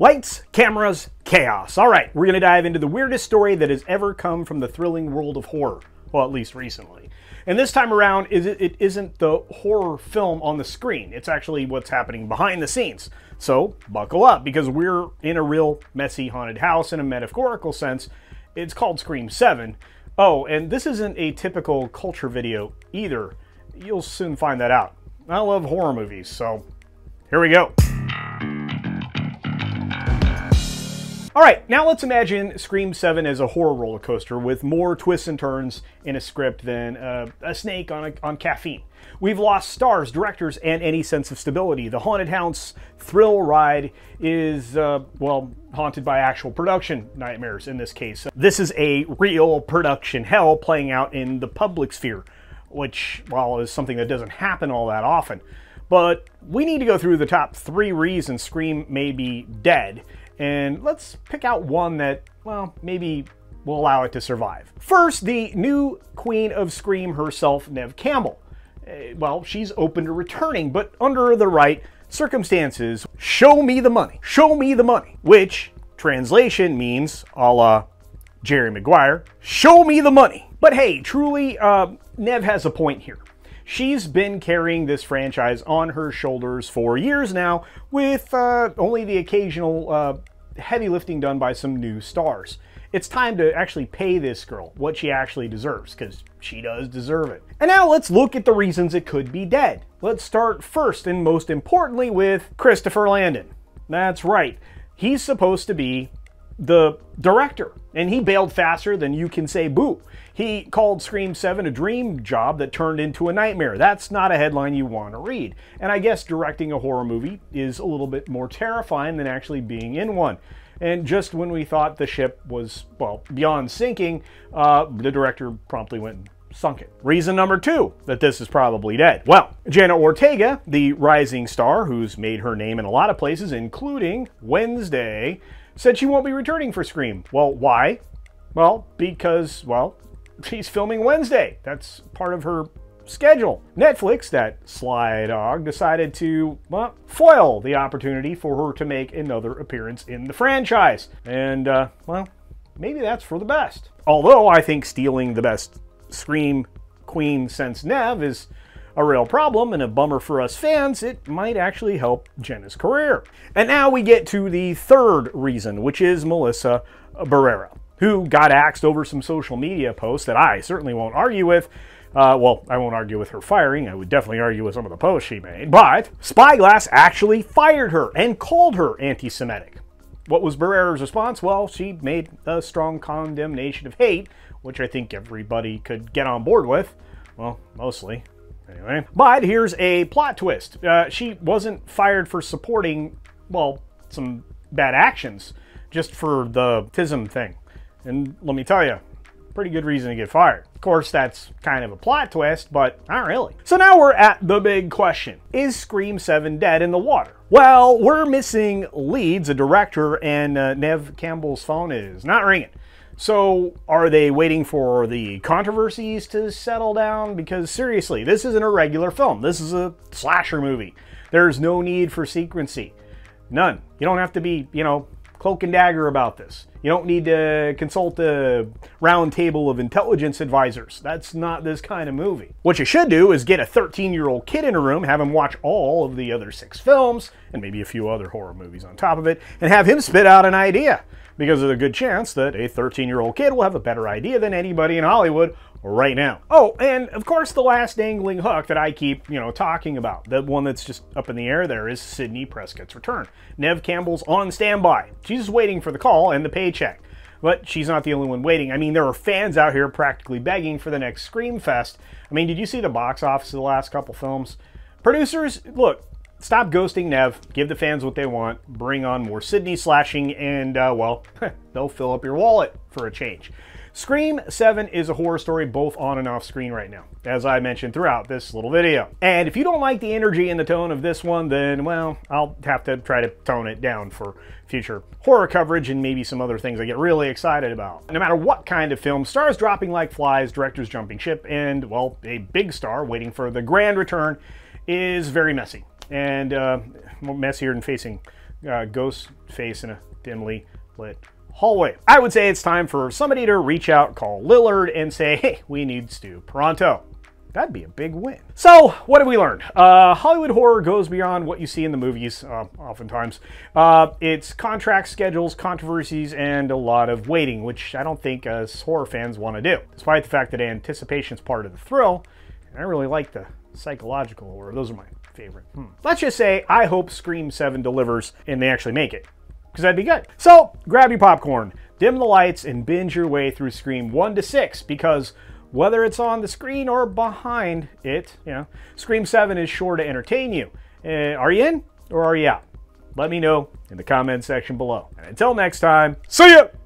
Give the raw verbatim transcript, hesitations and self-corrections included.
Lights, cameras, chaos. All right, we're gonna dive into the weirdest story that has ever come from the thrilling world of horror. Well, at least recently. And this time around, it isn't the horror film on the screen. It's actually what's happening behind the scenes. So buckle up, because we're in a real messy haunted house in a metaphorical sense. It's called Scream seven. Oh, and this isn't a typical culture video either. You'll soon find that out. I love horror movies, so here we go. All right, now let's imagine Scream seven as a horror roller coaster with more twists and turns in a script than uh, a snake on, a, on caffeine. We've lost stars, directors, and any sense of stability. The haunted house thrill ride is, uh, well, haunted by actual production nightmares in this case. This is a real production hell playing out in the public sphere, which, well, is something that doesn't happen all that often. But we need to go through the top three reasons Scream may be dead. And let's pick out one that, well, maybe will allow it to survive. First, the new queen of Scream herself, Neve Campbell. Uh, well, she's open to returning, but under the right circumstances. Show me the money. Show me the money. Which, translation means, a la Jerry Maguire, show me the money. But hey, truly, uh, Neve has a point here. She's been carrying this franchise on her shoulders for years now, with uh, only the occasional uh, heavy lifting done by some new stars. It's time to actually pay this girl what she actually deserves, because she does deserve it. And now let's look at the reasons it could be dead. Let's start first and most importantly with Christopher Landon. That's right, he's supposed to be the director, and he bailed faster than you can say boo. He called Scream seven a dream job that turned into a nightmare. That's not a headline you want to read. And I guess directing a horror movie is a little bit more terrifying than actually being in one. And just when we thought the ship was, well, beyond sinking, uh, the director promptly went and sunk it. Reason number two that this is probably dead. Well, Jenna Ortega, the rising star who's made her name in a lot of places, including Wednesday, said she won't be returning for Scream. Well, why? Well, because, well, she's filming Wednesday. That's part of her schedule. Netflix, that sly dog, decided to, well, foil the opportunity for her to make another appearance in the franchise. And, uh, well, maybe that's for the best. Although I think stealing the best Scream queen since Neve is a real problem and a bummer for us fans. It might actually help Jenna's career. And now we get to the third reason, which is Melissa Barrera, who got axed over some social media posts that I certainly won't argue with. Uh, well, I won't argue with her firing. I would definitely argue with some of the posts she made. But Spyglass actually fired her and called her anti-Semitic. What was Barrera's response? Well, she made a strong condemnation of hate, which I think everybody could get on board with. Well, mostly. Anyway, but here's a plot twist. Uh, she wasn't fired for supporting, well, some bad actions, just for the tism thing. And let me tell you, pretty good reason to get fired. Of course, that's kind of a plot twist, but not really. So now we're at the big question. Is Scream seven dead in the water? Well, we're missing leads, a director, and uh, Neve Campbell's phone is not ringing. So are they waiting for the controversies to settle down? Because seriously, this isn't a regular film. This is a slasher movie. There's no need for secrecy. None. You don't have to be, you know, cloak and dagger about this. You don't need to consult a round table of intelligence advisors. That's not this kind of movie. What you should do is get a thirteen-year-old kid in a room, have him watch all of the other six films, and maybe a few other horror movies on top of it, and have him spit out an idea. Because there's a good chance that a thirteen-year-old kid will have a better idea than anybody in Hollywood right now. Oh, and of course the last dangling hook that I keep, you know, talking about, the one that's just up in the air there, is Sidney Prescott's return. Neve Campbell's on standby. She's waiting for the call and the paycheck. But she's not the only one waiting. I mean, there are fans out here practically begging for the next Scream Fest. I mean, did you see the box office of the last couple films? Producers, look, stop ghosting Neve, give the fans what they want, bring on more Sidney slashing, and, uh, well, they'll fill up your wallet for a change. Scream seven is a horror story both on and off screen right now, as I mentioned throughout this little video. And if you don't like the energy and the tone of this one, then, well, I'll have to try to tone it down for future horror coverage and maybe some other things I get really excited about. No matter what kind of film, stars dropping like flies, directors jumping ship, and, well, a big star waiting for the grand return is very messy. And uh, messier than facing uh, Ghostface in a dimly lit hallway. I would say it's time for somebody to reach out, call Lillard, and say, hey, we need Stu pronto. That'd be a big win. So what have we learned? Uh, Hollywood horror goes beyond what you see in the movies, uh, oftentimes. Uh, it's contracts, schedules, controversies, and a lot of waiting, which I don't think us horror fans want to do. Despite the fact that anticipation's part of the thrill, and I really like the psychological horror. Those are my favorite. Hmm. Let's just say I hope Scream seven delivers and they actually make it, because that'd be good. So grab your popcorn, dim the lights, and binge your way through Scream one to six, because whether it's on the screen or behind it, you know, Scream seven is sure to entertain you. Uh, are you in or are you out? Let me know in the comments section below. And until next time, see ya!